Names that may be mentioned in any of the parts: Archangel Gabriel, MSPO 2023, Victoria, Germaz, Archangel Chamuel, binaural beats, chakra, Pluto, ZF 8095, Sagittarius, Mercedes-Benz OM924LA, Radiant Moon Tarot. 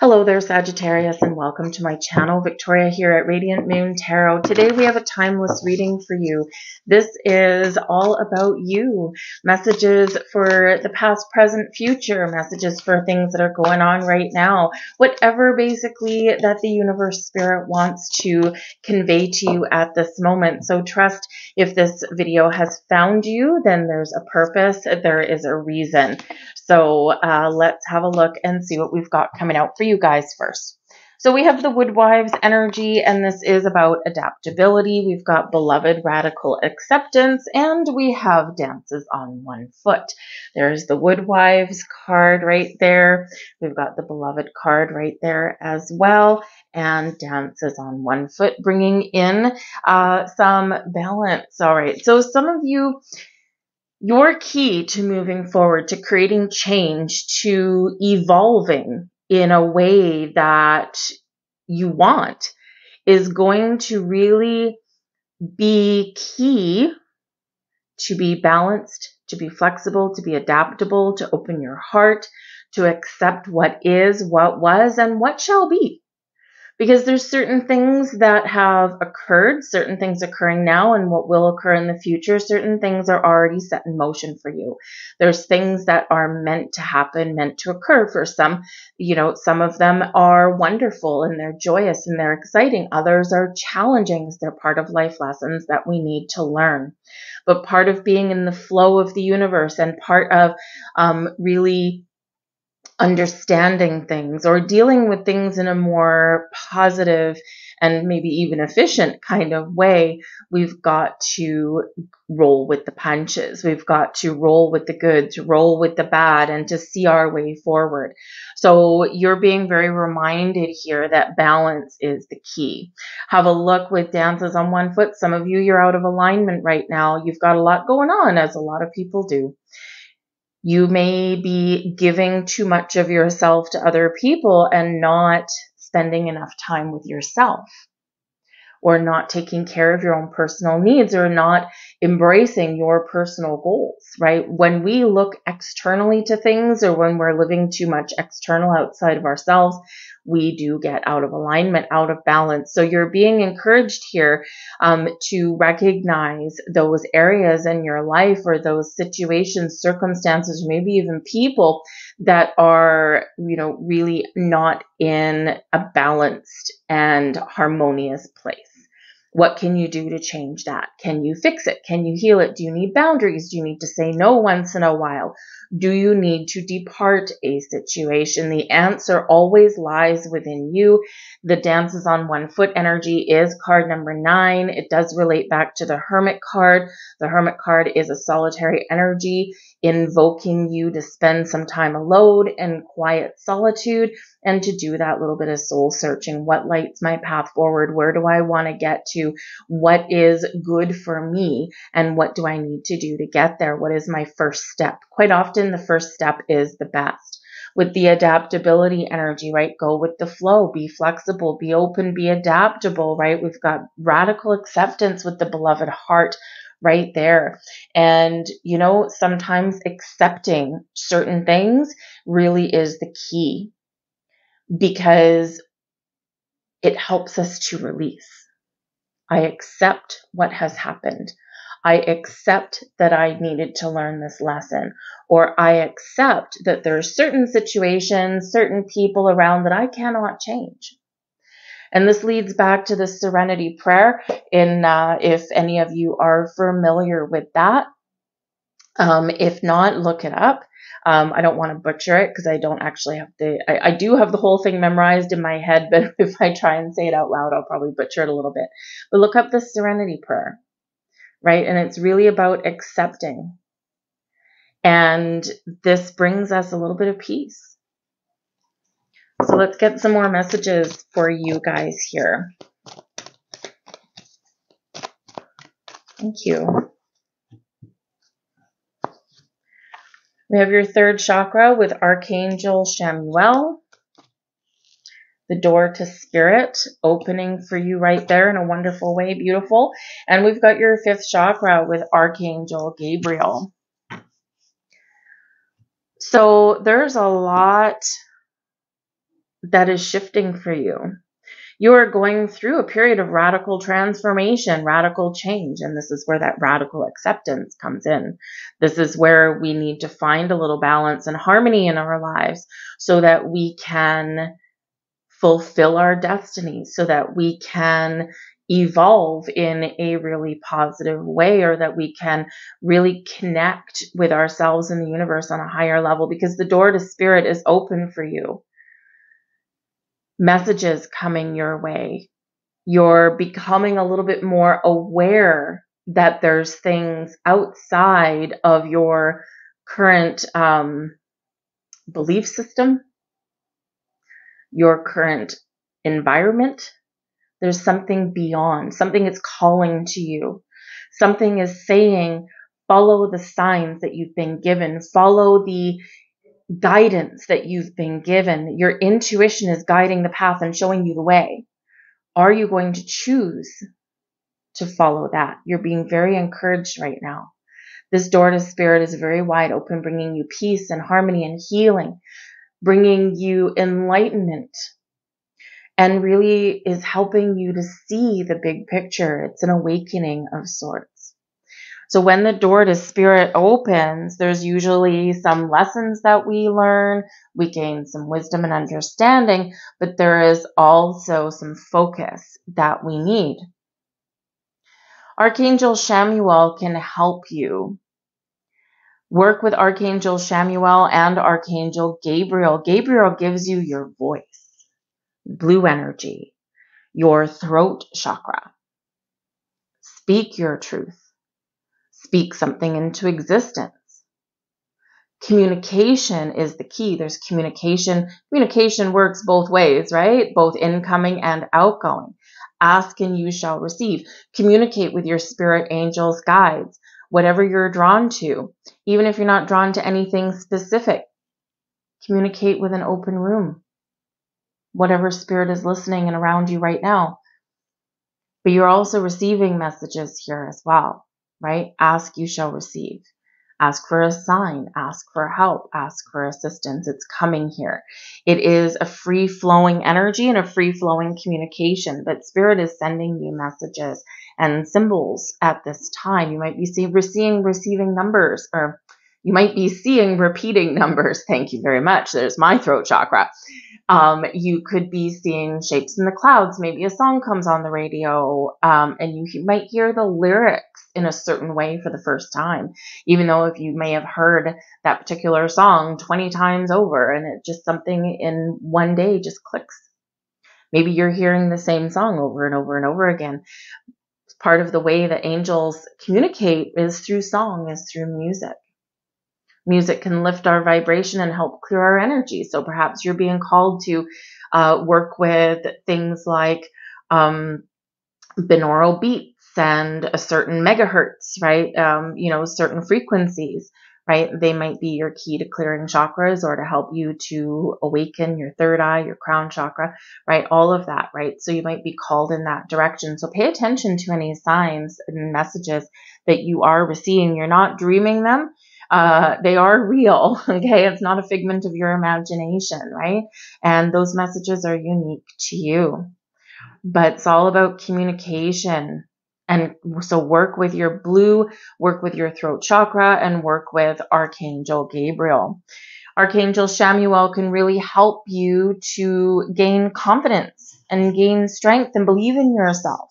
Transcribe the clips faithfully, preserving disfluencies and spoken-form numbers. Hello there, Sagittarius, and welcome to my channel. Victoria here at Radiant Moon Tarot. Today we have a timeless reading for you. This is all about you. Messages for the past, present, future. Messages for things that are going on right now. Whatever, basically, that the universe spirit wants to convey to you at this moment. So trust, if this video has found you, then there's a purpose. There is a reason. So uh, let's have a look and see what we've got coming out for you. You guys first. So we have the Woodwives energy, and this is about adaptability. We've got beloved, radical acceptance, and we have dances on one foot. There's the Woodwives card right there. We've got the beloved card right there as well, and dances on one foot, bringing in uh, some balance. All right, so some of you, your key to moving forward, to creating change, to evolving in a way that you want, is going to really be key to be balanced, to be flexible, to be adaptable, to open your heart, to accept what is, what was, and what shall be. Because there's certain things that have occurred, certain things occurring now and what will occur in the future. Certain things are already set in motion for you. There's things that are meant to happen, meant to occur for some. You know, some of them are wonderful and they're joyous and they're exciting. Others are challenging. They're part of life lessons that we need to learn. But part of being in the flow of the universe and part of um, really understanding things or dealing with things in a more positive and maybe even efficient kind of way, we've got to roll with the punches. We've got to roll with the good, to roll with the bad, and to see our way forward. So you're being very reminded here that balance is the key. Have a look with dances on one foot. Some of you, you're out of alignment right now. You've got a lot going on, as a lot of people do. You may be giving too much of yourself to other people and not spending enough time with yourself, or not taking care of your own personal needs, or not embracing your personal goals, right? When we look externally to things, or when we're living too much external outside of ourselves, we do get out of alignment, out of balance. So you're being encouraged here um, to recognize those areas in your life, or those situations, circumstances, maybe even people that are, you know, really not in a balanced and harmonious place. What can you do to change that? Can you fix it? Can you heal it? Do you need boundaries? Do you need to say no once in a while? Do you need to depart a situation? The answer always lies within you. The dances on one foot energy is card number nine. It does relate back to the Hermit card. The Hermit card is a solitary energy, invoking you to spend some time alone in quiet solitude, and to do that little bit of soul searching. What lights my path forward? Where do I want to get to? What is good for me? And what do I need to do to get there? What is my first step? Quite often the first step is the best. With the adaptability energy, right? Go with the flow, be flexible, be open, be adaptable, right? We've got radical acceptance with the beloved heart right there. And, you know, sometimes accepting certain things really is the key, because it helps us to release. I accept what has happened. I accept that I needed to learn this lesson, or I accept that there are certain situations, certain people around that I cannot change. And this leads back to the serenity prayer. In uh, if any of you are familiar with that, um, if not, look it up. Um, I don't want to butcher it because I don't actually have the, I, I do have the whole thing memorized in my head, but if I try and say it out loud, I'll probably butcher it a little bit. But look up the serenity prayer, right? And it's really about accepting. And this brings us a little bit of peace. So let's get some more messages for you guys here. Thank you. We have your third chakra with Archangel Chamuel. The door to spirit opening for you right there in a wonderful way. Beautiful. And we've got your fifth chakra with Archangel Gabriel. So there's a lot that is shifting for you. You are going through a period of radical transformation, radical change, and this is where that radical acceptance comes in. This is where we need to find a little balance and harmony in our lives so that we can fulfill our destiny, so that we can evolve in a really positive way, or that we can really connect with ourselves and the universe on a higher level, because the door to spirit is open for you. Messages coming your way. You're becoming a little bit more aware that there's things outside of your current um, belief system, your current environment. There's something beyond, something is calling to you. Something is saying, follow the signs that you've been given, follow the guidance that you've been given. Your intuition is guiding the path and showing you the way. Are you going to choose to follow that? You're being very encouraged right now. This door to spirit is very wide open, bringing you peace and harmony and healing, bringing you enlightenment, and really is helping you to see the big picture. It's an awakening of sorts. So when the door to spirit opens, there's usually some lessons that we learn, we gain some wisdom and understanding, but there is also some focus that we need. Archangel Chamuel can help you. Work with Archangel Chamuel and Archangel Gabriel. Gabriel gives you your voice, blue energy, your throat chakra. Speak your truth. Speak something into existence. Communication is the key. There's communication. Communication works both ways, right? Both incoming and outgoing. Ask and you shall receive. Communicate with your spirit angels, guides, whatever you're drawn to. Even if you're not drawn to anything specific, communicate with an open room. Whatever spirit is listening and around you right now. But you're also receiving messages here as well. Right? Ask, you shall receive. Ask for a sign. Ask for help. Ask for assistance. It's coming here. It is a free-flowing energy and a free-flowing communication, but Spirit is sending you messages and symbols at this time. You might be see, seeing receiving numbers, or you might be seeing repeating numbers. Thank you very much. There's my throat chakra. Um, you could be seeing shapes in the clouds. Maybe a song comes on the radio, um, and you he- might hear the lyrics in a certain way for the first time, even though if you may have heard that particular song twenty times over, and it just something in one day just clicks. Maybe you're hearing the same song over and over and over again. Part of the way that angels communicate is through song, is through music. Music can lift our vibration and help clear our energy. So perhaps you're being called to uh, work with things like um, binaural beats and a certain megahertz, right? Um, you know, certain frequencies, right? They might be your key to clearing chakras or to help you to awaken your third eye, your crown chakra, right? All of that, right? So you might be called in that direction. So pay attention to any signs and messages that you are receiving. You're not dreaming them. Uh, they are real, okay? It's not a figment of your imagination, right? And those messages are unique to you. But it's all about communication. And so work with your blue, work with your throat chakra, and work with Archangel Gabriel. Archangel Chamuel can really help you to gain confidence and gain strength and believe in yourself,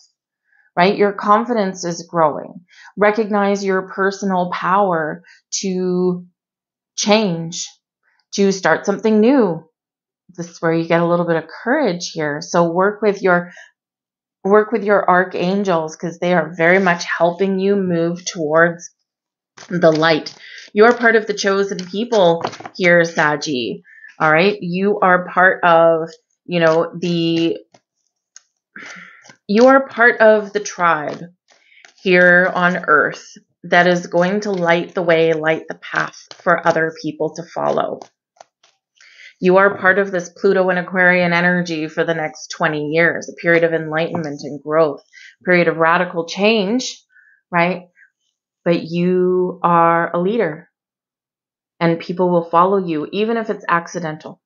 right? Your confidence is growing. Recognize your personal power to change, to start something new. This is where you get a little bit of courage here. So work with your work with your archangels, because they are very much helping you move towards the light. You're part of the chosen people here, Saggy. All right. You are part of, you know, the you are part of the tribe here on earth that is going to light the way, light the path for other people to follow. You are part of this Pluto and Aquarian energy for the next twenty years, a period of enlightenment and growth, a period of radical change, right? But you are a leader and people will follow you, even if it's accidental.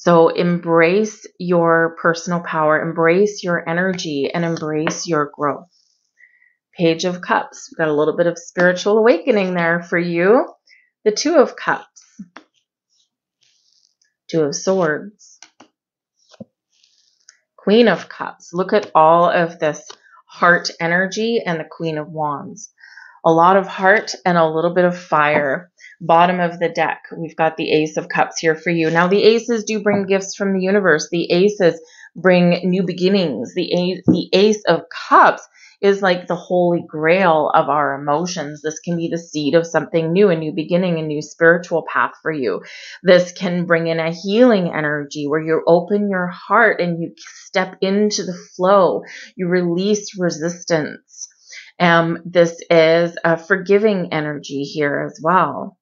So embrace your personal power, embrace your energy, and embrace your growth. Page of Cups. We've got a little bit of spiritual awakening there for you. The Two of Cups. Two of Swords. Queen of Cups. Look at all of this heart energy and the Queen of Wands. A lot of heart and a little bit of fire. Bottom of the deck, we've got the Ace of Cups here for you. Now, the aces do bring gifts from the universe. The aces bring new beginnings. The ace, the Ace of Cups is like the holy grail of our emotions. This can be the seed of something new, a new beginning, a new spiritual path for you. This can bring in a healing energy where you open your heart and you step into the flow. You release resistance. Um, this is a forgiving energy here as well.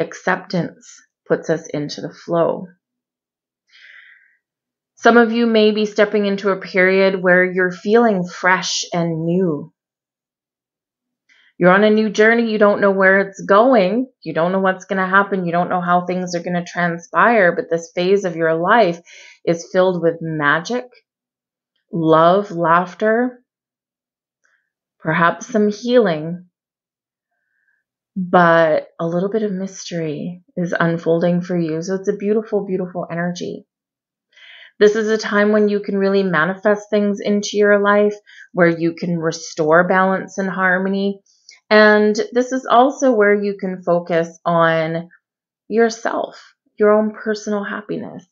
Acceptance puts us into the flow. Some of you may be stepping into a period where you're feeling fresh and new. You're on a new journey. You don't know where it's going. You don't know what's going to happen. You don't know how things are going to transpire. But this phase of your life is filled with magic, love, laughter, perhaps some healing. But a little bit of mystery is unfolding for you. So it's a beautiful, beautiful energy. This is a time when you can really manifest things into your life, where you can restore balance and harmony. And this is also where you can focus on yourself, your own personal happiness.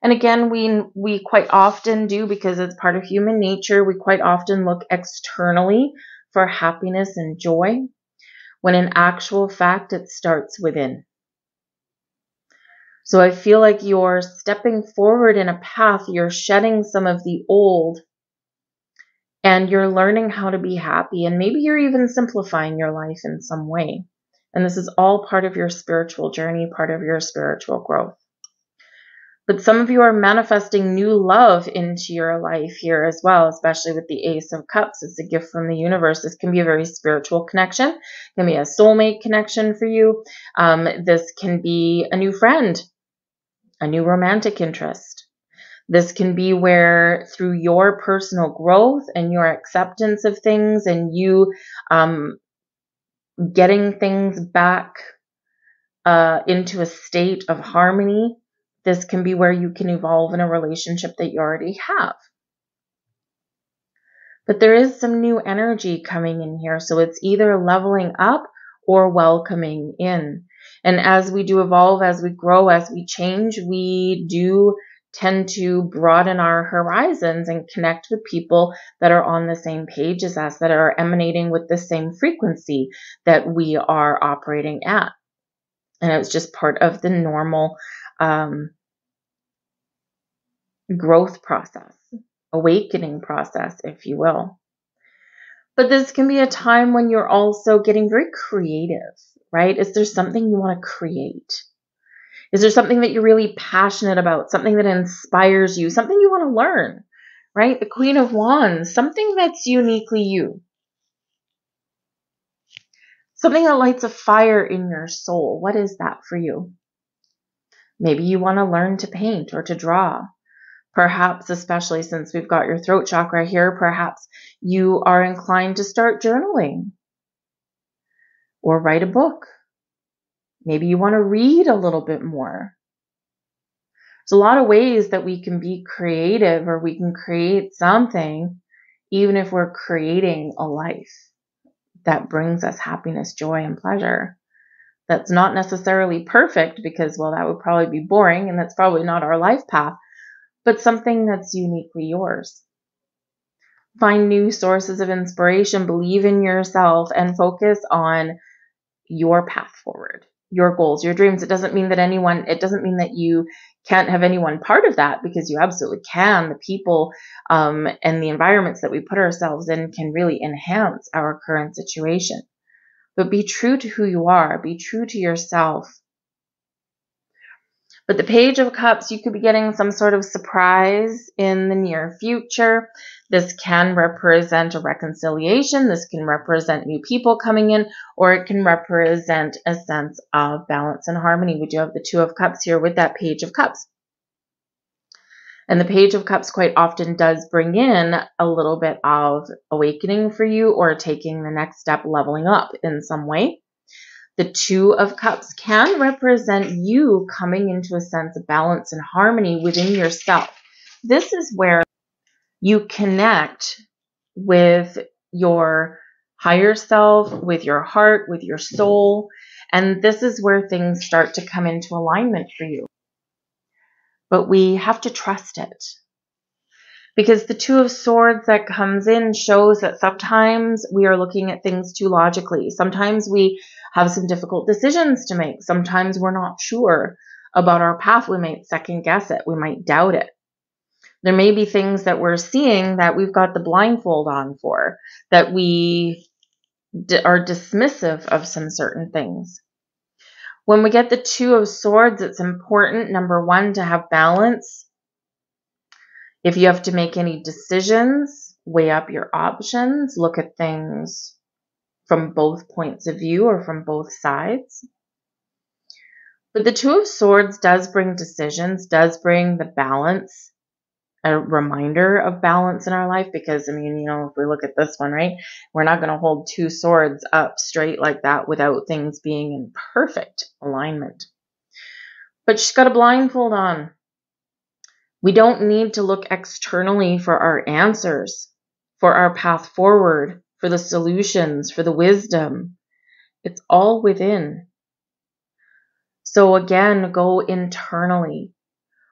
And again, we, we quite often do, because it's part of human nature, we quite often look externally for happiness and joy, when in actual fact, it starts within. So I feel like you're stepping forward in a path, you're shedding some of the old, and you're learning how to be happy, and maybe you're even simplifying your life in some way. And this is all part of your spiritual journey, part of your spiritual growth. But some of you are manifesting new love into your life here as well, especially with the Ace of Cups. It's a gift from the universe. This can be a very spiritual connection. It can be a soulmate connection for you. Um, this can be a new friend, a new romantic interest. This can be where through your personal growth and your acceptance of things and you um, getting things back uh, into a state of harmony, this can be where you can evolve in a relationship that you already have. But there is some new energy coming in here. So it's either leveling up or welcoming in. And as we do evolve, as we grow, as we change, we do tend to broaden our horizons and connect with people that are on the same page as us, that are emanating with the same frequency that we are operating at. And it's just part of the normal Um, growth process, awakening process, if you will. But this can be a time when you're also getting very creative, right? Is there something you want to create? Is there something that you're really passionate about, something that inspires you, something you want to learn, right? The Queen of Wands, something that's uniquely you. Something that lights a fire in your soul. What is that for you? Maybe you want to learn to paint or to draw. Perhaps, especially since we've got your throat chakra here, perhaps you are inclined to start journaling or write a book. Maybe you want to read a little bit more. There's a lot of ways that we can be creative, or we can create something, even if we're creating a life that brings us happiness, joy, and pleasure. That's not necessarily perfect, because, well, that would probably be boring and that's probably not our life path, but something that's uniquely yours. Find new sources of inspiration, believe in yourself, and focus on your path forward, your goals, your dreams. It doesn't mean that anyone, it doesn't mean that you can't have anyone part of that, because you absolutely can. The people um, and the environments that we put ourselves in can really enhance our current situation. But be true to who you are. Be true to yourself. But the Page of Cups, you could be getting some sort of surprise in the near future. This can represent a reconciliation. This can represent new people coming in, or it can represent a sense of balance and harmony. We do have the Two of Cups here with that Page of Cups. And the Page of Cups quite often does bring in a little bit of awakening for you, or taking the next step, leveling up in some way. The Two of Cups can represent you coming into a sense of balance and harmony within yourself. This is where you connect with your higher self, with your heart, with your soul. And this is where things start to come into alignment for you. But we have to trust it, because the Two of Swords that comes in shows that sometimes we are looking at things too logically. Sometimes we have some difficult decisions to make. Sometimes we're not sure about our path. We might second guess it. We might doubt it. There may be things that we're seeing that we've got the blindfold on for, that we are dismissive of some certain things. When we get the Two of Swords, it's important, number one, to have balance. If you have to make any decisions, weigh up your options. Look at things from both points of view, or from both sides. But the Two of Swords does bring decisions, does bring the balance, a reminder of balance in our life. Because, I mean, you know, if we look at this one, right, we're not going to hold two swords up straight like that without things being in perfect alignment. But she's got a blindfold on. We don't need to look externally for our answers, for our path forward, for the solutions, for the wisdom. It's all within. So again, go internally.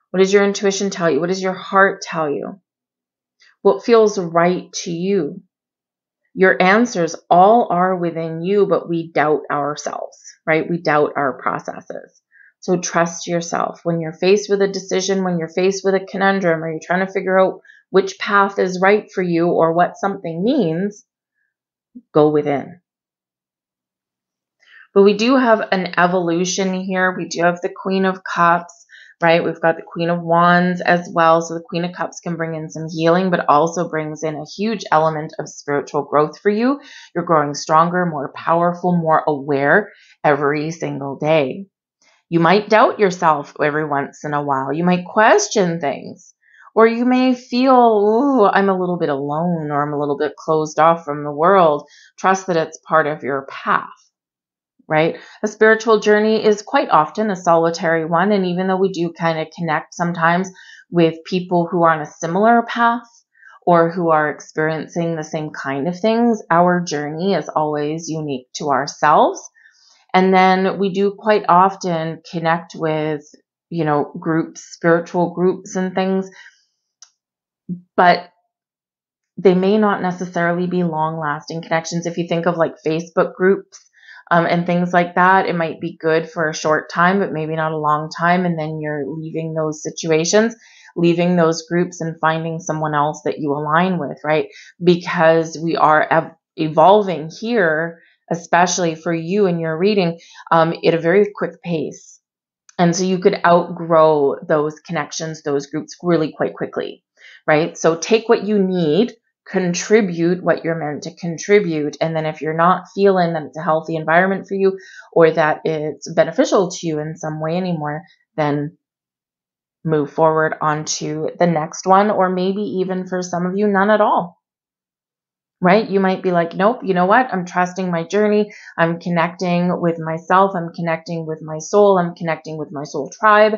What does your intuition tell you? What does your heart tell you? What feels right to you? Your answers all are within you, but we doubt ourselves, right? We doubt our processes. So trust yourself. When you're faced with a decision, when you're faced with a conundrum, or you're trying to figure out which path is right for you, or what something means, go within. But we do have an evolution here. We do have the Queen of Cups, right? We've got the Queen of Wands as well. So the Queen of Cups can bring in some healing, but also brings in a huge element of spiritual growth for you. You're growing stronger, more powerful, more aware every single day. You might doubt yourself every once in a while. You might question things, or you may feel, ooh, I'm a little bit alone, or I'm a little bit closed off from the world. Trust that it's part of your path. Right? A spiritual journey is quite often a solitary one. And even though we do kind of connect sometimes with people who are on a similar path, or who are experiencing the same kind of things, our journey is always unique to ourselves. And then we do quite often connect with, you know, groups, spiritual groups and things, but they may not necessarily be long-lasting connections. If you think of like Facebook groups, Um, and things like that, it might be good for a short time, but maybe not a long time. And then you're leaving those situations, leaving those groups, and finding someone else that you align with, right? Because we are ev evolving here, especially for you and your reading, um, at a very quick pace. And so you could outgrow those connections, those groups, really quite quickly, right? So take what you need, contribute what you're meant to contribute. And then if you're not feeling that it's a healthy environment for you, or that it's beneficial to you in some way anymore, then move forward onto the next one. Or maybe even for some of you, none at all, right? You might be like, nope, you know what? I'm trusting my journey. I'm connecting with myself. I'm connecting with my soul. I'm connecting with my soul tribe.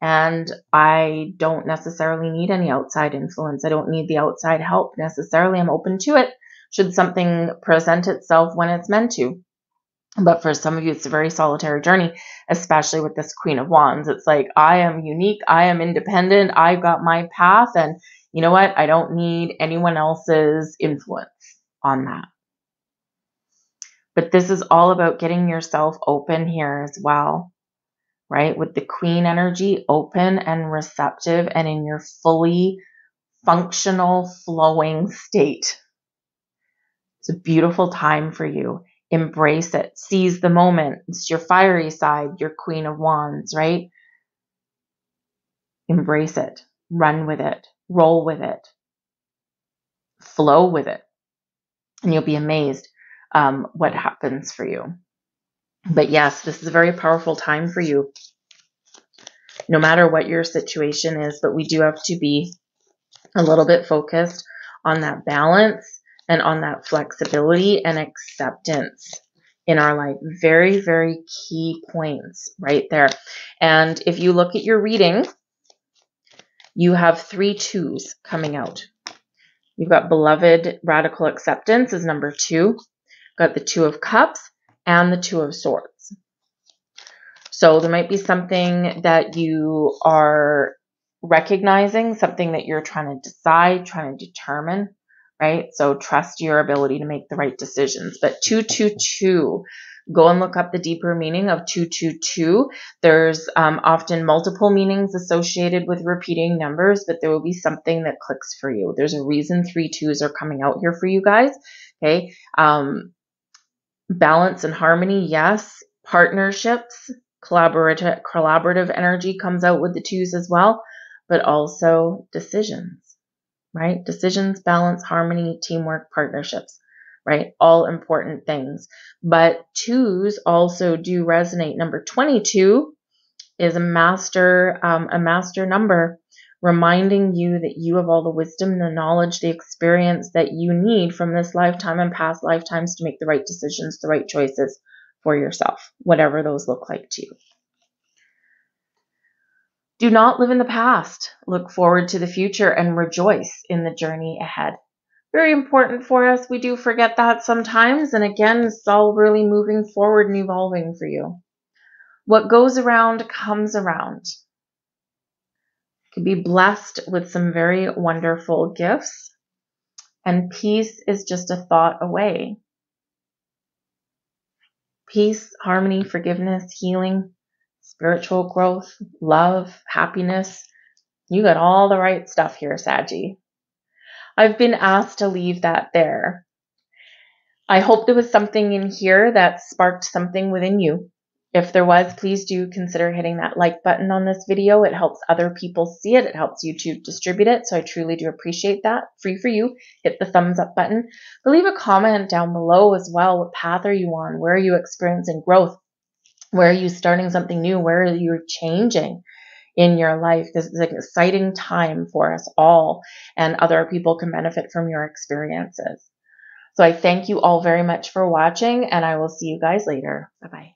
And I don't necessarily need any outside influence. I don't need the outside help necessarily. I'm open to it should something present itself when it's meant to. But for some of you, it's a very solitary journey, especially with this Queen of Wands. It's like, I am unique. I am independent. I've got my path. And you know what? I don't need anyone else's influence on that. But this is all about getting yourself open here as well. Right? With the Queen energy, open and receptive and in your fully functional, flowing state. It's a beautiful time for you. Embrace it. Seize the moment. It's your fiery side, your Queen of Wands, right? Embrace it. Run with it. Roll with it. Flow with it. And you'll be amazed um, what happens for you. But yes, this is a very powerful time for you. no matter what your situation is, but we do have to be a little bit focused on that balance and on that flexibility and acceptance in our life. Very, very key points right there. And if you look at your reading, you have three twos coming out. You've got beloved, radical acceptance is number two. Got the Two of Cups and the Two of Swords. So there might be something that you are recognizing, something that you're trying to decide, trying to determine, right? So trust your ability to make the right decisions. But two two two, go and look up the deeper meaning of two two two. There's um, often multiple meanings associated with repeating numbers, but there will be something that clicks for you. There's a reason three twos are coming out here for you guys, okay? Um, balance and harmony, yes. Partnerships, collaborative, collaborative energy comes out with the twos as well, but also decisions, right? Decisions, balance, harmony, teamwork, partnerships, right? All important things. But twos also do resonate. Number twenty-two is a master, um, a master number, reminding you that you have all the wisdom, the knowledge, the experience that you need from this lifetime and past lifetimes to make the right decisions, the right choices for yourself, whatever those look like to you. Do not live in the past. Look forward to the future and rejoice in the journey ahead. Very important for us. We do forget that sometimes. And again, it's all really moving forward and evolving for you. What goes around comes around. You could be blessed with some very wonderful gifts. And peace is just a thought away. Peace, harmony, forgiveness, healing, spiritual growth, love, happiness. You got all the right stuff here, Saggy. I've been asked to leave that there. I hope there was something in here that sparked something within you. If there was, please do consider hitting that like button on this video. It helps other people see it. It helps YouTube distribute it. So I truly do appreciate that. Free for you. Hit the thumbs up button. But leave a comment down below as well. What path are you on? Where are you experiencing growth? Where are you starting something new? Where are you changing in your life? This is an exciting time for us all, and other people can benefit from your experiences. So I thank you all very much for watching, and I will see you guys later. Bye-bye.